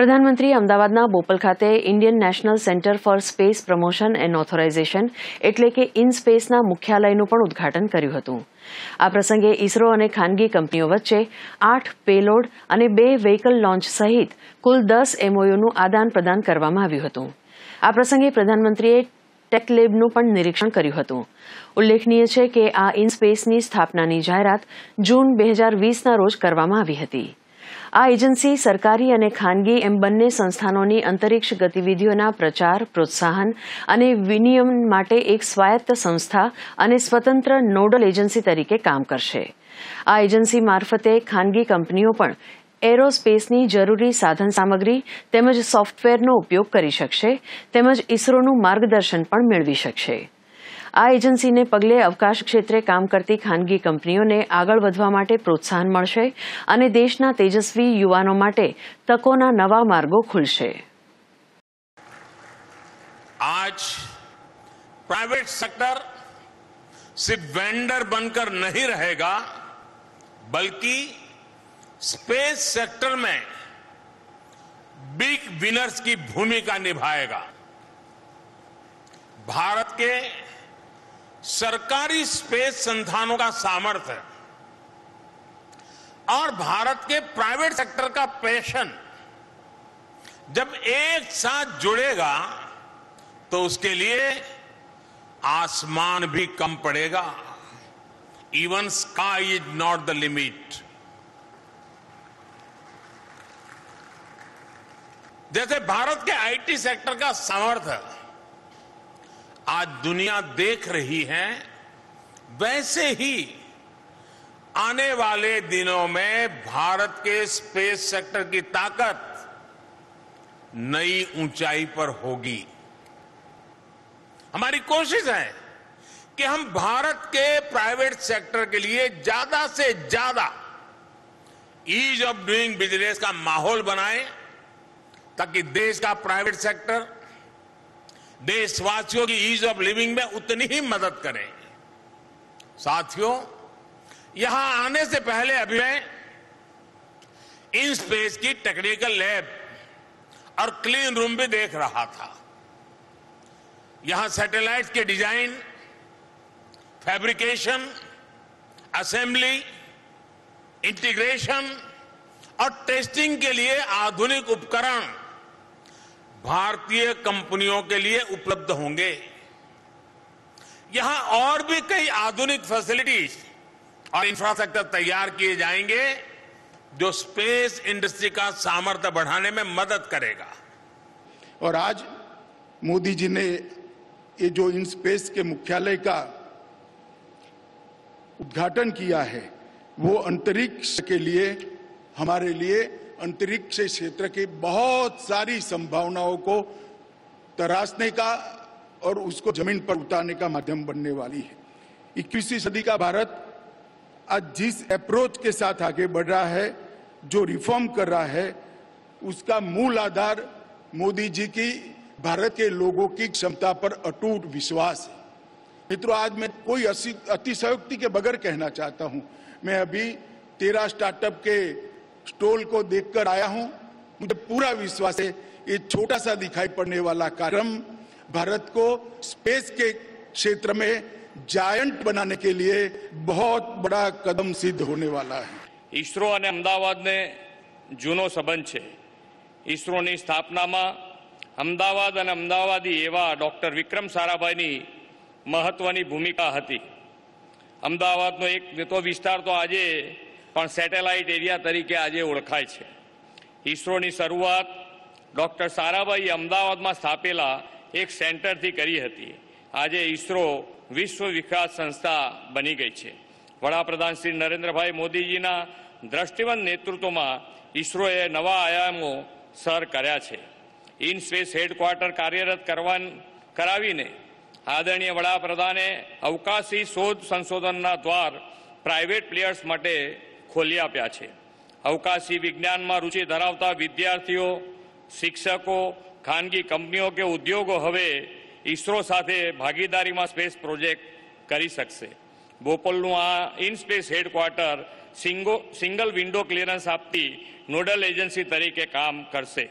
પ્રધાનમંત્રીએ અમદાવાદના બોપલ ખાતે Indian National Centre for Space Promotion and Authorisation એટલે કે ઇન સ્પેસના મુખ્યાલયનું પણ ઉદ્ઘાટન કર્યું હતું. આ પ્રસંગે ઇસરો અને ખાનગી કંપનીઓ વચ્ચે 8 પેલોડ અને 2 વેહિકલ લોન્ચ સહિત કુલ 10 એમઓયુનું આદાન પ્રદાન કરવામાં આવ્યું હતું. આ પ્રસંગે પ્રધાનમંત્રીએ ટેક લેબનું પણ નિરીક્ષણ કર્યું હતું. ઉલ્લેખનીય છે કે આ ઇન સ્પેસની સ્થાપનાની જાહેરાત જૂન 2020ના રોજ કરવામાં આવી હતી. आ एजेंसी सरकारी और खानगी एम बने संस्थाओं की अंतरिक्ष गतिविधिओं प्रचार प्रोत्साहन और विनियमन माटे एक स्वायत्त संस्था और स्वतंत्र नोडल एजेंसी तरीके काम करशे। आ एजेंसी मार्फते खानगी कंपनीओ पण एरोस्पेसनी जरूरी साधन सामग्री तेमज सॉफ्टवेरनो उपयोग करी शकशे तेमज इसरोनुं मार्गदर्शन पण मेळवी शकशे। आ एजेंसी ने पगले अवकाश क्षेत्रे काम करती खानगी कंपनीओं ने आगळ वधवा माटे प्रोत्साहन मळशे अने देशना तेजस्वी युवानो माटे तकोना नवा मार्गो खुलशे। आज प्राइवेट सेक्टर सिर्फ वेंडर बनकर नहीं रहेगा, बल्कि स्पेस सेक्टर में बिग विनर्स की भूमिका निभाएगा। भारत के सरकारी स्पेस संस्थानों का सामर्थ्य और भारत के प्राइवेट सेक्टर का पैशन जब एक साथ जुड़ेगा तो उसके लिए आसमान भी कम पड़ेगा। Even sky is not the limit. जैसे भारत के आईटी सेक्टर का सामर्थ्य आज दुनिया देख रही है, वैसे ही आने वाले दिनों में भारत के स्पेस सेक्टर की ताकत नई ऊंचाई पर होगी। हमारी कोशिश है कि हम भारत के प्राइवेट सेक्टर के लिए ज्यादा से ज्यादा ईज ऑफ डूइंग बिजनेस का माहौल बनाएं, ताकि देश का प्राइवेट सेक्टर देशवासियों की ईज ऑफ लिविंग में उतनी ही मदद करें। साथियों, यहां आने से पहले अभी मैं इन स्पेस की टेक्निकल लैब और क्लीन रूम भी देख रहा था। यहां सैटेलाइट के डिजाइन, फैब्रिकेशन, असेंबली, इंटीग्रेशन और टेस्टिंग के लिए आधुनिक उपकरण भारतीय कंपनियों के लिए उपलब्ध होंगे। यहां और भी कई आधुनिक फैसिलिटीज और इंफ्रास्ट्रक्चर तैयार किए जाएंगे जो स्पेस इंडस्ट्री का सामर्थ्य बढ़ाने में मदद करेगा। और आज मोदी जी ने ये जो इन स्पेस के मुख्यालय का उद्घाटन किया है, वो अंतरिक्ष के लिए, हमारे लिए अंतरिक्ष क्षेत्र की बहुत सारी संभावनाओं को तराशने का और उसको जमीन पर उतारने का माध्यम बनने वाली है। 21वीं सदी का भारत आज जिस अप्रोच के साथ आगे बढ़ रहा है, जो रिफॉर्म कर रहा है, उसका मूल आधार मोदी जी की भारत के लोगों की क्षमता पर अटूट विश्वास है। मित्रों, आज मैं कोई अतिशयोक्ति के बगैर कहना चाहता हूं, मैं अभी 13 स्टार्टअप के स्टॉल को देखकर आया हूं। मुझे पूरा विश्वास है ये छोटा सा दिखाई पड़ने वाला कार्यक्रम भारत को स्पेस के क्षेत्र में जायंट बनाने के लिए बहुत बड़ा कदम सिद्ध होने वाला है। इसरो और अहमदाबाद ने जूनो संबंध है। इसरो की स्थापना में अहमदाबाद और अहमदाबादी एवं डॉक्टर विक्रम साराभाई की महत्वनी भूमिका थी। अहमदाबाद एक तो विस्तार तो आज पण सैटेलाइट एरिया तरीके आजे ओळखाय छे। इसरोनी शुरुआत डॉक्टर साराभाई अमदावाद में स्थापेला एक सेंटर थी करी हती। आजे इसरो विश्व विकास संस्था बनी गई है। वडाप्रधान श्री नरेन्द्र भाई मोदीजीना दृष्टिवंत नेतृत्व में इसरोए नवा आयामों सर कर्या छे। इन स्पेस हेडक्वार्टर कार्यरत करावीने आदरणीय वडाप्रधाने अवकाशी शोध संशोधनना द्वार प्राइवेट प्लेयर्स माटे खोली आप्या छे। अवकाशी विज्ञान में रुचि धरावता विद्यार्थीओ, शिक्षकों, खानगी कंपनीओं के उद्योगों हवे इसरो साथे भागीदारी में स्पेस प्रोजेक्ट करी शकशे। बोपलनुं आ IN space headquarter single window clearance आपती नोडल एजेंसी तरीके काम करशे।